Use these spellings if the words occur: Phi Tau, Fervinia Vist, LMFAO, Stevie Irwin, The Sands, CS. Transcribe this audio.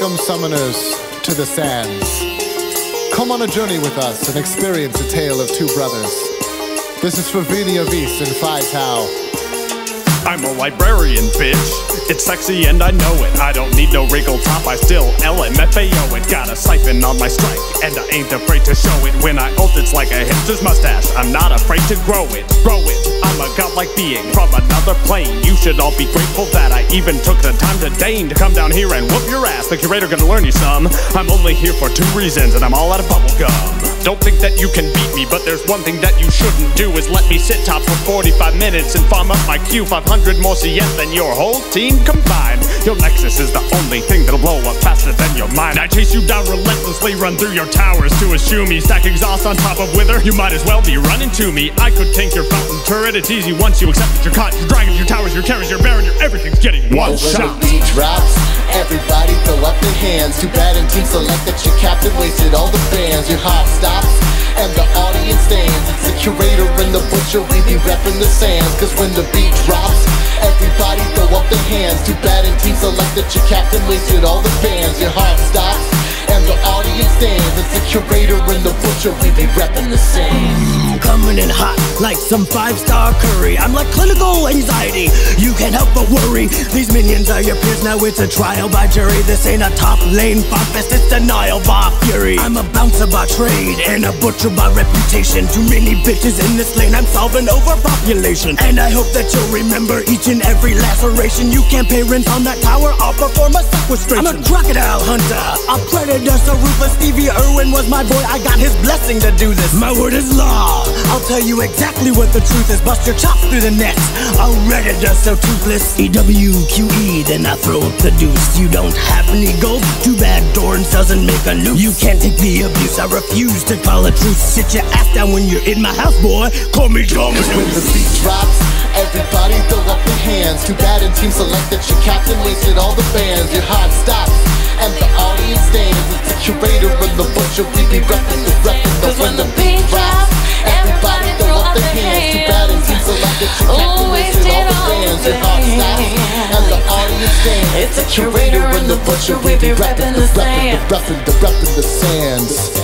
Welcome, summoners, to the sands. Come on a journey with us and experience a tale of two brothers. This is Fervinia Vist and Phi Tau. I'm a librarian, bitch. It's sexy and I know it. I don't need no wrinkled top. I still LMFAO it. Got a siphon on my strike, and I ain't afraid to show it. When I ult, it's like a hipster's mustache. I'm not afraid to grow it. Grow it. I'm a godlike being from another plane. You should all be grateful that I even took the time to deign to come down here and whoop your ass. The curator gonna learn you some. I'm only here for two reasons, and I'm all out of bubblegum. Don't think that you can beat me, but there's one thing that you shouldn't do, is let me sit top for 45 minutes and farm up my Q 500 more CS than your whole team combined. Your Nexus is the only thing that'll blow up faster than your mind. I chase you down relentlessly, run through your towers to eschew me. Stack exhaust on top of wither, you might as well be running to me. I could tank your fountain turret. It's easy once you accept that you're caught. Your dragons, your towers, your carriers, your barons, your everything's getting one shot. When the beat drops, everybody throw up their hands. Too bad in team select that your captain wasted all the fans. Your heart stops and the audience stands. It's the curator and the butcher, we be repping the sands. Cause when the beat drops, everybody throw up their hands. Too bad in team select that your captain wasted all the fans. Your heart stops and the audience stands. It's the curator and the butcher, we be repping the sands. Coming in hot like some five-star curry. I'm like clinical anxiety, you can't help but worry. These minions are your peers, now it's a trial by jury. This ain't a top lane bot fest, it's denial by fury. I'm a bouncer by trade and a butcher by reputation. Too many bitches in this lane, I'm solving overpopulation. And I hope that you'll remember each and every laceration. You can't pay rent on that tower, I'll perform a sequestration. I'm a crocodile hunter, a predator so ruthless. Stevie Irwin was my boy, I got his blessing to do this. My word is law, I'll tell you exactly what the truth is. Bust your chops through the net, I'll read it just so toothless. EWQE, then I throw up the deuce. You don't have any gold, too bad Dorns doesn't make a noose. You can't take the abuse, I refuse to call a truce. Sit your ass down when you're in my house, boy, call me Dominus. When the beat drops, everybody throw up their hands. Too bad in team select that your captain wasted all the fans. Your heart stops and the audience stands. It's the curator and the butcher, we be reppin' the reppin'. Cause when the beat drops, everybody throw up their hands. Too bad in team select that your captain wasted all the fans. Your heart stops and the audience stands. It's the curator and the butcher, we be reppin' the reppin' the sands.